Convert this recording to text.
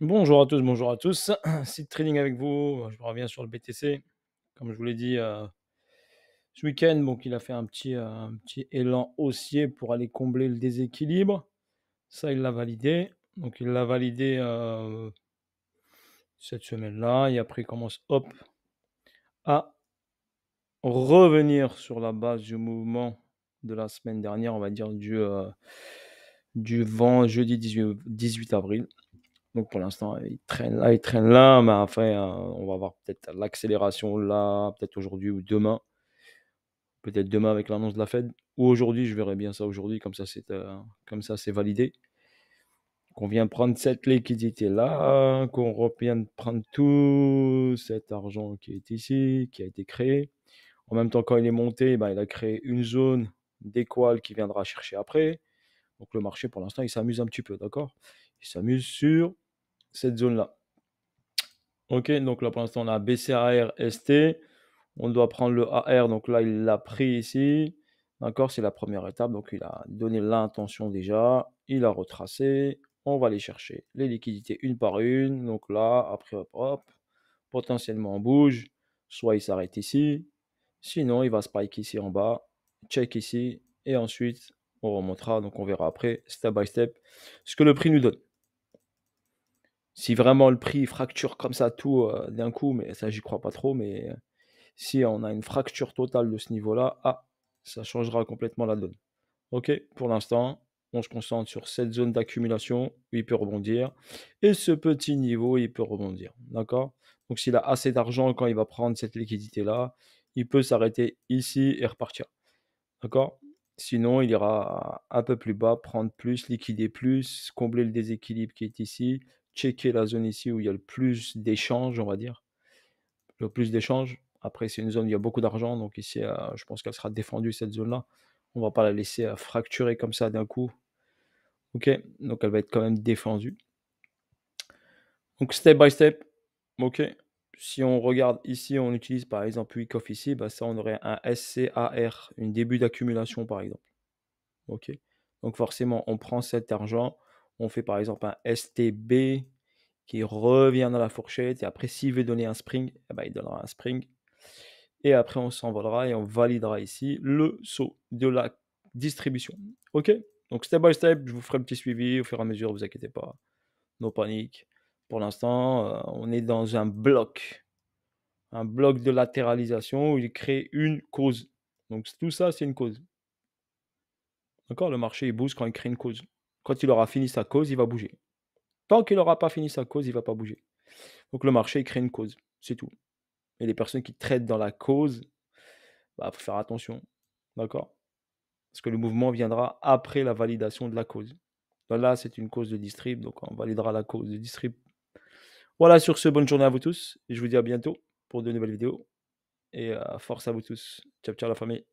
Bonjour à tous, Sid Trading avec vous. Je reviens sur le BTC. Comme je vous l'ai dit ce week-end, donc il a fait un petit élan haussier pour aller combler le déséquilibre. Ça, il l'a validé. Donc il l'a validé cette semaine-là. Et après, il commence hop, à revenir sur la base du mouvement de la semaine dernière, on va dire du jeudi 18 avril. Donc pour l'instant, il traîne là, mais après, on va avoir peut-être l'accélération là, peut-être aujourd'hui ou demain. Peut-être demain avec l'annonce de la Fed. Ou aujourd'hui, je verrai bien ça aujourd'hui, comme ça c'est validé. Qu'on vient prendre cette liquidité là, qu'on revienne prendre tout cet argent qui est ici, qui a été créé. En même temps, quand il est monté, ben, il a créé une zone d'équal qui viendra chercher après. Donc le marché, pour l'instant, il s'amuse un petit peu, d'accord ? Il s'amuse sur cette zone-là. Ok, donc là pour l'instant on a BCAR, ST, on doit prendre le AR, donc là il l'a pris ici, d'accord, c'est la première étape, donc il a donné l'intention déjà, il a retracé, on va aller chercher les liquidités une par une, donc là, après hop, hop, potentiellement on bouge, soit il s'arrête ici, sinon il va spike ici en bas, check ici, et ensuite on remontera, donc on verra après, step by step, ce que le prix nous donne. Si vraiment le prix fracture comme ça tout d'un coup, mais ça j'y crois pas trop, mais si on a une fracture totale de ce niveau-là, ah, ça changera complètement la donne. Ok, pour l'instant, on se concentre sur cette zone d'accumulation, il peut rebondir, et ce petit niveau, il peut rebondir, d'accord? Donc s'il a assez d'argent, quand il va prendre cette liquidité-là, il peut s'arrêter ici et repartir, d'accord? Sinon, il ira un peu plus bas, prendre plus, liquider plus, combler le déséquilibre qui est ici, checker la zone ici où il y a le plus d'échanges, on va dire. Le plus d'échanges. Après, c'est une zone où il y a beaucoup d'argent. Donc ici, je pense qu'elle sera défendue, cette zone-là. On ne va pas la laisser fracturer comme ça d'un coup. Ok, donc elle va être quand même défendue. Donc, step by step. Ok, si on regarde ici, on utilise par exemple Wyckoff ici. Bah ça, on aurait un SCAR, une début d'accumulation par exemple. Ok, donc forcément, on prend cet argent. On fait par exemple un STB qui revient dans la fourchette. Et après, s'il veut donner un Spring, eh ben, il donnera un Spring. Et après, on s'envolera et on validera ici le saut de la distribution. Ok, donc step by step, je vous ferai un petit suivi au fur et à mesure. Ne vous inquiétez pas, no panique. Pour l'instant, on est dans un bloc de latéralisation où il crée une cause. Donc tout ça, c'est une cause. D'accord, le marché, il bouge quand il crée une cause. Quand il aura fini sa cause, il va bouger. Tant qu'il n'aura pas fini sa cause, il ne va pas bouger. Donc le marché, il crée une cause, c'est tout. Et les personnes qui traitent dans la cause, bah, faut faire attention, d'accord? Parce que le mouvement viendra après la validation de la cause. Donc là, c'est une cause de distrib, donc on validera la cause de distrib. Voilà, sur ce, bonne journée à vous tous. Et je vous dis à bientôt pour de nouvelles vidéos. Et force à vous tous. Ciao, ciao la famille.